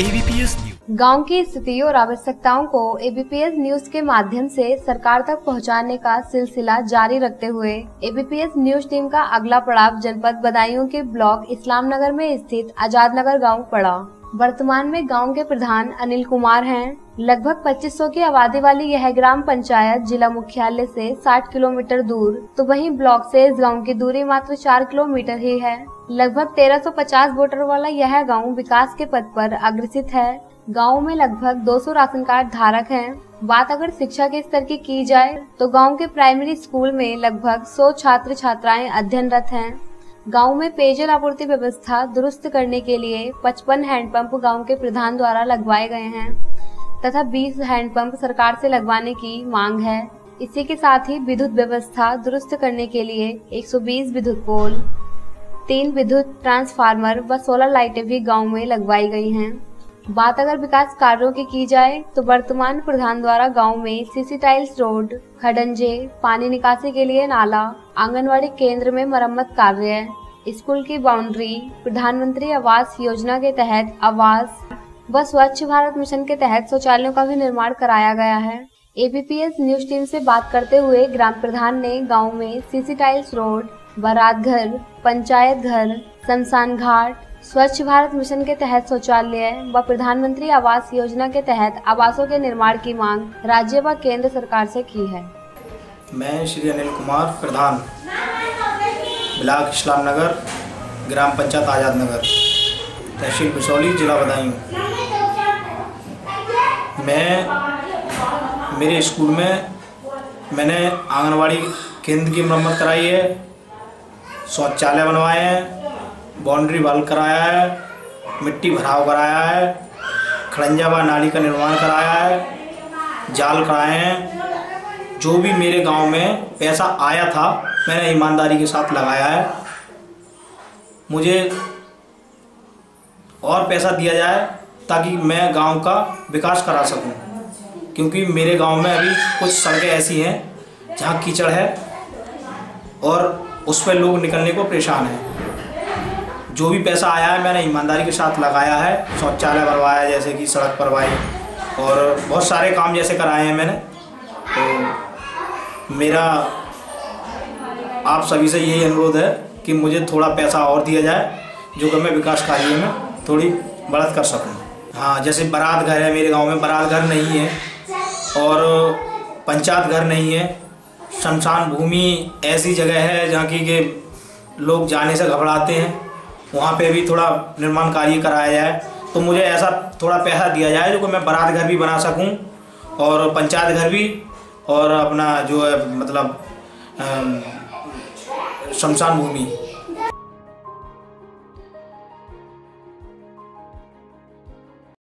ABPS news गाँव की स्थिति और आवश्यकताओं को एबीपीएस न्यूज के माध्यम से सरकार तक पहुंचाने का सिलसिला जारी रखते हुए एबीपीएस न्यूज टीम का अगला पड़ाव जनपद बदायूँ के ब्लॉक इस्लाम नगर में स्थित आजाद नगर गाँव पड़ा। वर्तमान में गाँव के प्रधान अनिल कुमार हैं। लगभग 2500 की आबादी वाली यह ग्राम पंचायत जिला मुख्यालय से 60 किलोमीटर दूर तो वहीं ब्लॉक से इस गांव की दूरी मात्र 4 किलोमीटर ही है। लगभग 1350 वोटर वाला यह गांव विकास के पथ पर अग्रसित है। गांव में लगभग 200 राशन कार्ड धारक हैं। बात अगर शिक्षा के स्तर की जाए तो गाँव के प्राइमरी स्कूल में लगभग 100 छात्र छात्राएं अध्ययनरत है। गांव में पेयजल आपूर्ति व्यवस्था दुरुस्त करने के लिए 55 हैंडपंप गाँव के प्रधान द्वारा लगवाए गए हैं तथा 20 हैंडपंप सरकार से लगवाने की मांग है। इसी के साथ ही विद्युत व्यवस्था दुरुस्त करने के लिए 120 विद्युत पोल, 3 विद्युत ट्रांसफार्मर व 16 लाइटें भी गांव में लगवाई गई हैं। बात अगर विकास कार्यों की जाए तो वर्तमान प्रधान द्वारा गांव में सीसी टाइल्स रोड, खडंजे, पानी निकासी के लिए नाला, आंगनबाड़ी केंद्र में मरम्मत कार्य, स्कूल की बाउंड्री, प्रधानमंत्री आवास योजना के तहत आवास व स्वच्छ भारत मिशन के तहत शौचालयों का भी निर्माण कराया गया है। एबीपीएस न्यूज टीम से बात करते हुए ग्राम प्रधान ने गांव में सीसी टाइल्स रोड, बारात घर, पंचायत घर, शमशान घाट, स्वच्छ भारत मिशन के तहत शौचालय व प्रधानमंत्री आवास योजना के तहत आवासों के निर्माण की मांग राज्य व केंद्र सरकार से की है। मैं श्री अनिल कुमार, प्रधान ब्लॉक इस्लाम नगर, ग्राम पंचायत आजाद नगर, तहसील बिसौली, जिला बदायूँ। मेरे स्कूल में मैंने आंगनबाड़ी केंद्र की मरम्मत कराई है, शौचालय बनवाए हैं, बाउंड्री वाल कराया है, मिट्टी भराव कराया है, खड़ंजा व नाली का निर्माण कराया है, जाल कराए हैं। जो भी मेरे गांव में पैसा आया था मैंने ईमानदारी के साथ लगाया है। मुझे और पैसा दिया जाए ताकि मैं गांव का विकास करा सकूं, क्योंकि मेरे गांव में अभी कुछ सड़कें ऐसी हैं जहां कीचड़ है और उस पर लोग निकलने को परेशान हैं। जो भी पैसा आया है मैंने ईमानदारी के साथ लगाया है, शौचालय बनवाया, जैसे कि सड़क बनवाई और बहुत सारे काम जैसे कराए हैं मैंने। तो मेरा आप सभी से यही अनुरोध है कि मुझे थोड़ा पैसा और दिया जाए जो कि मैं विकास कार्य में थोड़ी बढ़त कर सकूँ। हाँ, जैसे बारात घर है, मेरे गांव में बारात घर नहीं है और पंचायत घर नहीं है। शमशान भूमि ऐसी जगह है जहाँ कि लोग जाने से घबराते हैं, वहाँ पे भी थोड़ा निर्माण कार्य कराया जाए। तो मुझे ऐसा थोड़ा पैसा दिया जाए जो कि मैं बारात घर भी बना सकूँ और पंचायत घर भी, और अपना जो है मतलब शमशान भूमि